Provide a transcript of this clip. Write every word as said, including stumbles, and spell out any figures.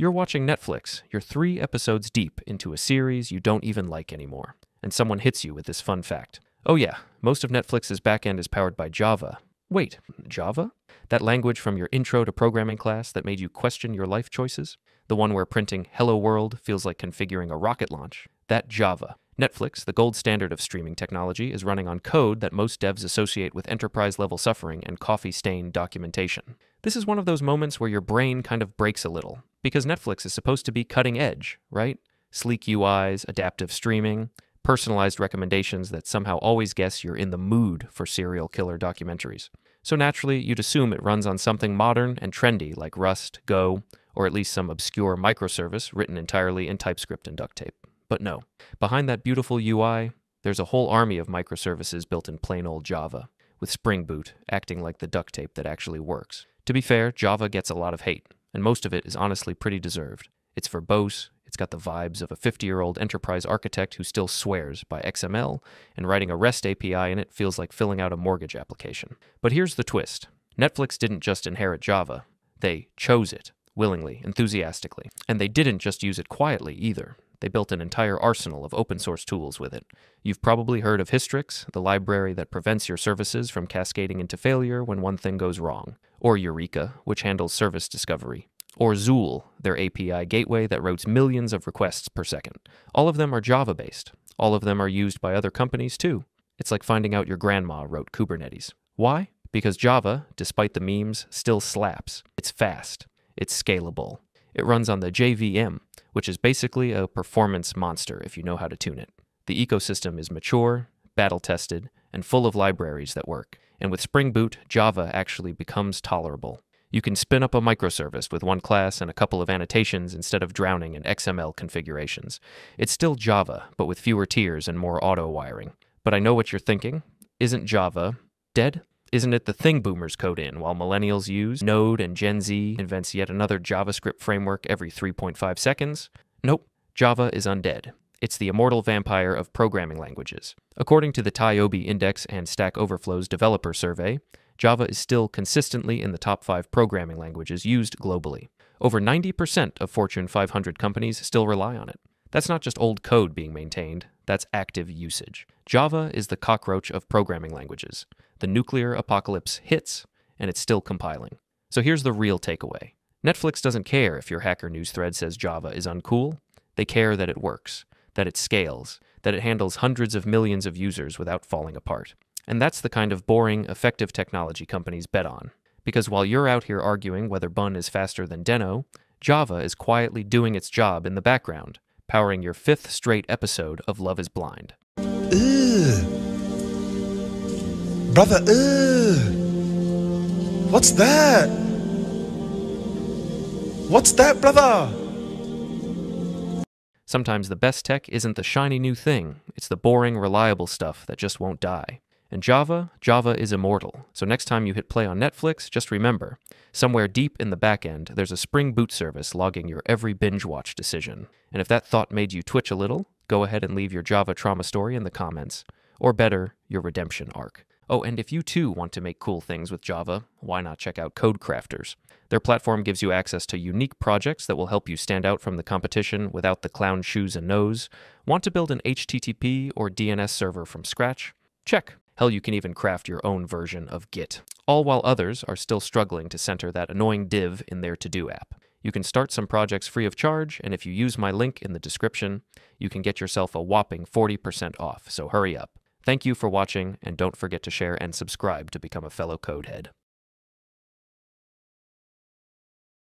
You're watching Netflix. You're three episodes deep into a series you don't even like anymore, and someone hits you with this fun fact. Oh yeah, most of Netflix's backend is powered by Java. Wait, Java? That language from your intro to programming class that made you question your life choices? The one where printing "Hello World" feels like configuring a rocket launch? That Java. Netflix, the gold standard of streaming technology, is running on code that most devs associate with enterprise-level suffering and coffee-stained documentation. This is one of those moments where your brain kind of breaks a little, because Netflix is supposed to be cutting edge, right? Sleek U Is, adaptive streaming, personalized recommendations that somehow always guess you're in the mood for serial killer documentaries. So naturally, you'd assume it runs on something modern and trendy like Rust, Go, or at least some obscure microservice written entirely in TypeScript and duct tape. But no, behind that beautiful U I, there's a whole army of microservices built in plain old Java, with Spring Boot acting like the duct tape that actually works. To be fair, Java gets a lot of hate, and most of it is honestly pretty deserved. It's verbose, it's got the vibes of a fifty-year-old enterprise architect who still swears by X M L, and writing a REST A P I in it feels like filling out a mortgage application. But here's the twist. Netflix didn't just inherit Java. They chose it, willingly, enthusiastically. And they didn't just use it quietly, either. They built an entire arsenal of open-source tools with it. You've probably heard of Hystrix, the library that prevents your services from cascading into failure when one thing goes wrong, or Eureka, which handles service discovery, or Zuul, their A P I gateway that routes millions of requests per second. All of them are Java-based. All of them are used by other companies, too. It's like finding out your grandma wrote Kubernetes. Why? Because Java, despite the memes, still slaps. It's fast. It's scalable. It runs on the J V M, which is basically a performance monster if you know how to tune it. The ecosystem is mature, battle-tested, and full of libraries that work. And with Spring Boot, Java actually becomes tolerable. You can spin up a microservice with one class and a couple of annotations instead of drowning in X M L configurations. It's still Java, but with fewer tiers and more auto-wiring. But I know what you're thinking. Isn't Java dead? Isn't it the thing boomers code in, while millennials use Node and Gen Z invents yet another JavaScript framework every three point five seconds? Nope, Java is undead. It's the immortal vampire of programming languages. According to the TIOBE Index and Stack Overflow's developer survey, Java is still consistently in the top five programming languages used globally. Over ninety percent of Fortune five hundred companies still rely on it. That's not just old code being maintained, that's active usage. Java is the cockroach of programming languages. The nuclear apocalypse hits, and it's still compiling. So here's the real takeaway. Netflix doesn't care if your Hacker News thread says Java is uncool. They care that it works, that it scales, that it handles hundreds of millions of users without falling apart. And that's the kind of boring, effective technology companies bet on. Because while you're out here arguing whether Bun is faster than Deno, Java is quietly doing its job in the background, powering your fifth straight episode of Love is Blind. Ugh. Brother, ugh. What's that? What's that, brother? Sometimes the best tech isn't the shiny new thing. It's the boring, reliable stuff that just won't die. And Java, Java is immortal. So next time you hit play on Netflix, just remember, somewhere deep in the back end, there's a Spring Boot service logging your every binge watch decision. And if that thought made you twitch a little, go ahead and leave your Java trauma story in the comments. Or better, your redemption arc. Oh, and if you too want to make cool things with Java, why not check out CodeCrafters? Their platform gives you access to unique projects that will help you stand out from the competition without the clown shoes and nose. Want to build an H T T P or D N S server from scratch? Check. Hell, you can even craft your own version of Git, all while others are still struggling to center that annoying div in their to-do app. You can start some projects free of charge, and if you use my link in the description, you can get yourself a whopping forty percent off, so hurry up. Thank you for watching, and don't forget to share and subscribe to become a fellow codehead.